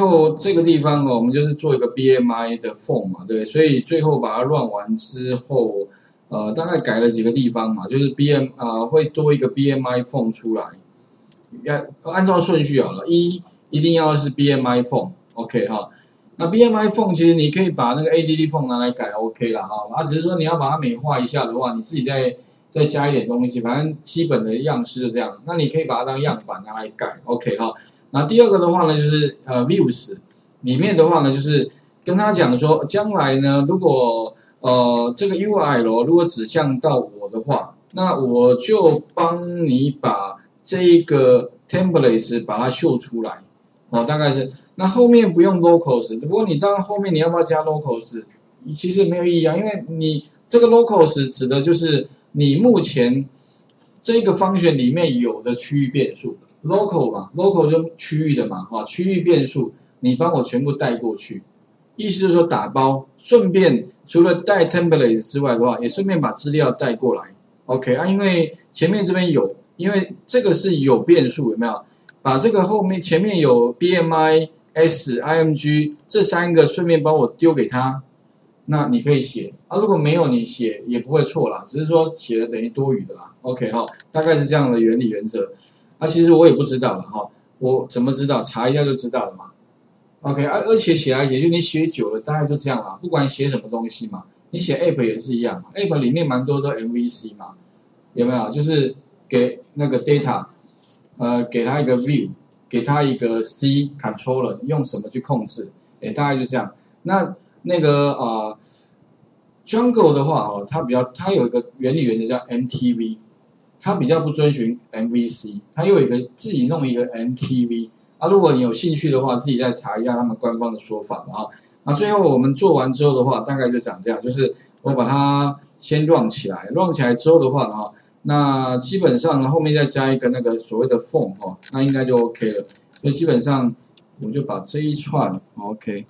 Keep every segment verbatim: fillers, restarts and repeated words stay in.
最后这个地方哦，我们就是做一个 B M I 的 form 嘛，对，所以最后把它run完之后，呃，大概改了几个地方嘛，就是 B M 啊、呃、会多一个 B M I form 出来，要按照顺序好了，一一定要是 B M I form，OK、OK, 哈。那 B M I form 其实你可以把那个 A D D form 拿来改 OK 啦哈，啊只是说你要把它美化一下的话，你自己再再加一点东西，反正基本的样式就这样，那你可以把它当样板拿来改 OK 哈。那第二个的话呢，就是呃 views 里面的话呢，就是跟他讲说，将来呢，如果呃这个 U I 咯，如果指向到我的话，那我就帮你把这一个 templates 把它秀出来，哦，大概是那后面不用 locals， 不过你当然后面你要不要加 locals， 其实没有意义啊，因为你这个 locals 指的就是你目前这个function里面有的区域变数。local 嘛 ，local 就区域的嘛，哈，区域变数你帮我全部带过去，意思就是说打包，顺便除了带 templates 之外的话，也顺便把资料带过来 ，OK 啊，因为前面这边有，因为这个是有变数，有没有？把这个后面前面有 B M I、S、I M G 这三个顺便帮我丢给他，那你可以写啊，如果没有你写也不会错啦，只是说写的等于多余的啦 ，OK 哈，大概是这样的原理原则。啊，其实我也不知道了哈，我怎么知道？查一下就知道了嘛。OK， 而而且写来写去，你写久了大概就这样啦。不管写什么东西嘛，你写 App 也是一样 ，App 里面蛮多都 M V C 嘛，有没有？就是给那个 data， 呃，给它一个 view， 给它一个 C controller， 用什么去控制？哎，大概就这样。那那个呃 Django 的话哦，它比较它有一个原理原则叫 M T V。它比较不遵循 M V C， 它又有一个自己弄一个 M T V 啊，如果你有兴趣的话，自己再查一下他们官方的说法啊。那最后我们做完之后的话，大概就长这样，就是我把它先 run 起来 ，run 起来之后的话啊，那基本上呢后面再加一个那个所谓的 form 哈，那应该就 OK 了。所以基本上我就把这一串 OK，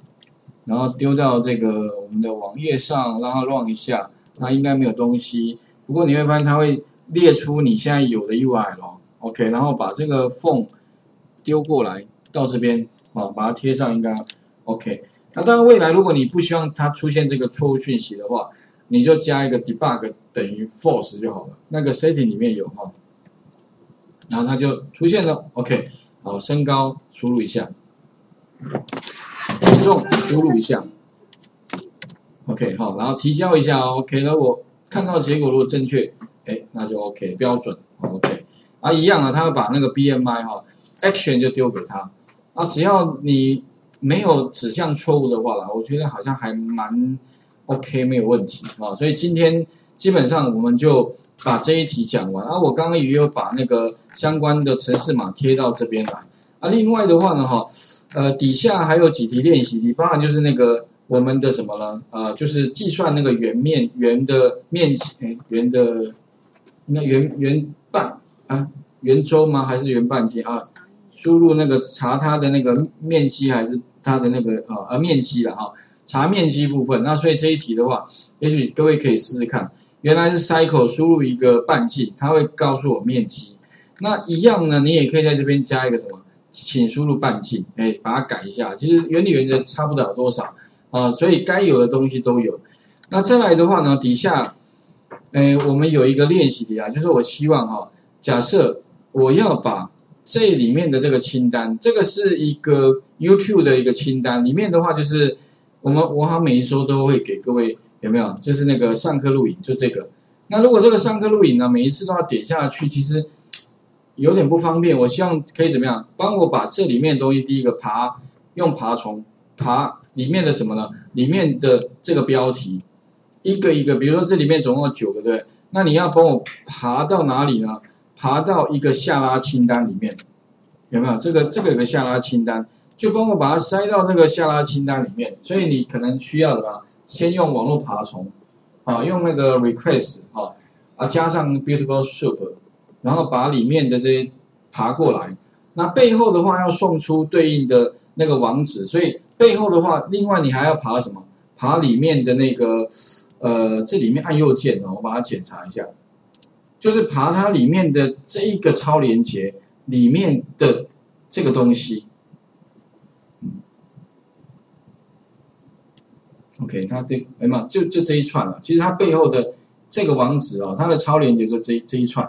然后丢到这个我们的网页上，让它 run 一下，那应该没有东西。不过你会发现它会列出你现在有的 U I 咯 ，OK， 然后把这个 form 丢过来到这边，哦，把它贴上应该 OK。那当然未来如果你不希望它出现这个错误讯息的话，你就加一个 debug 等于 false 就好了，那个 setting 里面有哈，然后它就出现了 OK。好，身高输入一下，体重输入一下 ，OK 好，然后提交一下 OK， 那我看到结果如果正确。哎，那就 OK， 标准 OK 啊，一样啊，他会把那个 B M I 哈、哦、action 就丢给他啊，只要你没有指向错误的话啦，我觉得好像还蛮 OK 没有问题啊、哦，所以今天基本上我们就把这一题讲完啊，我刚刚也有把那个相关的程式码贴到这边来啊，另外的话呢哈，呃底下还有几题练习题，包含就是那个。我们的什么呢？呃，就是计算那个圆面圆的面积，圆的那圆圆半啊，圆周吗？还是圆半径啊？输入那个查它的那个面积还是它的那个啊啊面积了哈，查面积部分。那所以这一题的话，也许各位可以试试看。原来是 cycle 输入一个半径，它会告诉我面积。那一样呢，你也可以在这边加一个什么，请输入半径，哎，把它改一下。其实原理原则差不了多少。啊，所以该有的东西都有。那再来的话呢，底下，哎，我们有一个练习题啊，就是我希望哈、啊，假设我要把这里面的这个清单，这个是一个 YouTube 的一个清单，里面的话就是我们我好像每一周都会给各位有没有？就是那个上课录影，就这个。那如果这个上课录影呢，每一次都要点下去，其实有点不方便。我希望可以怎么样？帮我把这里面的东西，第一个爬，用爬虫爬。里面的什么呢？里面的这个标题，一个一个，比如说这里面总共有九个，对不对？那你要帮我爬到哪里呢？爬到一个下拉清单里面，有没有？这个这个有个下拉清单，就帮我把它塞到这个下拉清单里面。所以你可能需要的吧，先用网络爬虫，啊，用那个 request 啊，啊加上 beautiful soup， 然后把里面的这些爬过来。那背后的话要送出对应的那个网址，所以。背后的话，另外你还要爬什么？爬里面的那个，呃，这里面按右键哦，我把它检查一下，就是爬它里面的这一个超连接里面的这个东西，嗯， OK， 它对，哎嘛，就就这一串了。其实它背后的这个网址哦，它的超连接就这这一串。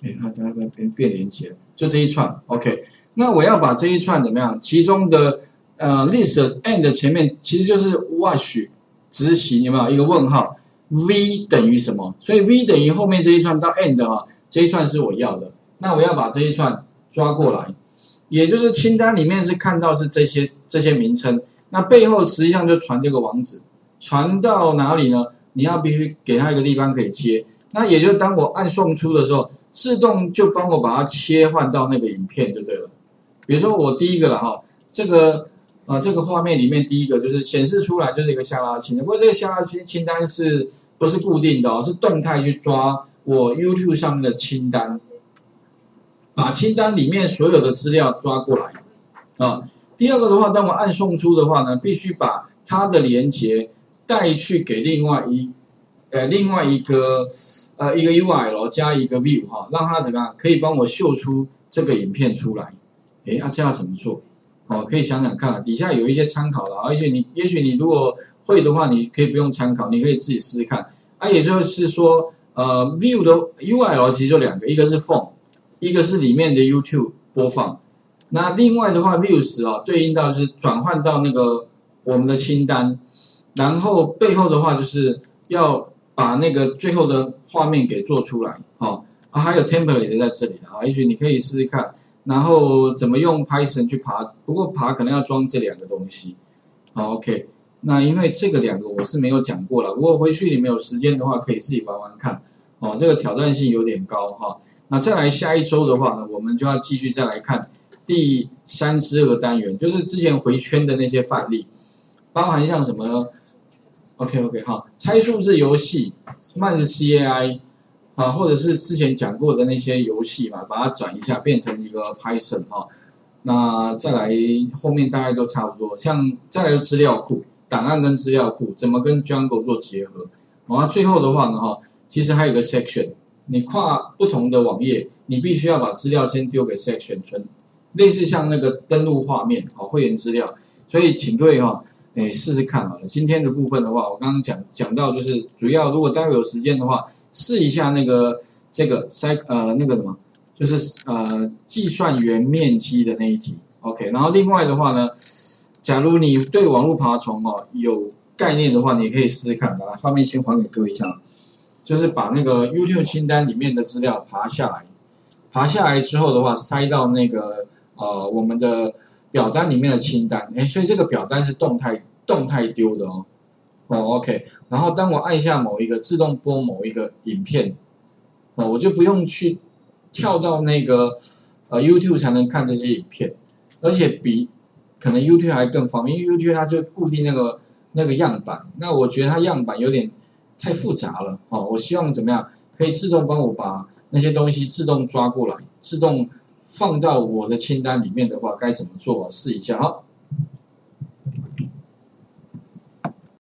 哎，它它它变变连接，就这一串。OK， 那我要把这一串怎么样？其中的呃 list and 前面其实就是 watch 执行有没有一个问号 ？v 等于什么？所以 v 等于后面这一串到 and 啊，这一串是我要的。那我要把这一串抓过来，也就是清单里面是看到是这些这些名称。 那背后实际上就传这个网址，传到哪里呢？你要必须给它一个地方可以接。那也就是当我按送出的时候，自动就帮我把它切换到那个影片就对了。比如说我第一个了哈，这个呃这个画面里面第一个就是显示出来就是一个下拉清单，不过这个下拉清清单是不是固定的哦？是动态去抓我 YouTube 上面的清单，把清单里面所有的资料抓过来啊。呃 第二个的话，当我按送出的话呢，必须把它的连接带去给另外一，呃，另外一个，呃，一个 U I 咯，加一个 view 哈，让它怎么样可以帮我秀出这个影片出来？诶，啊，这要怎么做？哦，可以想想看啊，底下有一些参考的，而且你也许你如果会的话，你可以不用参考，你可以自己试试看。啊，也就是说，呃 ，view 的 U I 咯，其实就两个，一个是 phone， 一个是里面的 YouTube 播放。 那另外的话 ，views 啊，对应到就是转换到那个我们的清单，然后背后的话就是要把那个最后的画面给做出来，哦，啊，还有 template 在这里啊，也许你可以试试看，然后怎么用 Python 去爬，不过爬可能要装这两个东西，好 ，OK， 那因为这个两个我是没有讲过了，如果回去你们有时间的话，可以自己玩玩看，哦，这个挑战性有点高哈、哦，那再来下一周的话呢，我们就要继续再来看。 第三十二个单元就是之前回圈的那些范例，包含像什么呢 ？OK OK 好，猜数字游戏、慢的 C A I 啊，或者是之前讲过的那些游戏嘛，把它转一下变成一个 Python 哈、哦。那再来后面大概都差不多，像再来资料库、档案跟资料库怎么跟 Django 做结合，然、哦、后最后的话呢哈，其实还有一个 Section， 你跨不同的网页，你必须要把资料先丢给 Section 存。 类似像那个登录画面，好会员资料，所以请各位哈、哦，哎试试看好了。今天的部分的话，我刚刚讲讲到就是主要，如果待会有时间的话，试一下那个这个塞呃那个什么，就是呃计算圆面积的那一题 ，OK。然后另外的话呢，假如你对网络爬虫哦有概念的话，你可以试试看，把画面先还给各位一下，就是把那个 YouTube 清单里面的资料爬下来，爬下来之后的话，塞到那个。 呃，我们的表单里面的清单，哎，所以这个表单是动态动态丢的哦，哦 ，OK。然后当我按下某一个，自动播某一个影片，哦，我就不用去跳到那个呃 YouTube 才能看这些影片，而且比可能 YouTube 还更方便，因为 YouTube 它就固定那个那个样板，那我觉得它样板有点太复杂了，哦，我希望怎么样可以自动帮我把那些东西自动抓过来，自动。 放到我的清单里面的话，该怎么做？试一下哈。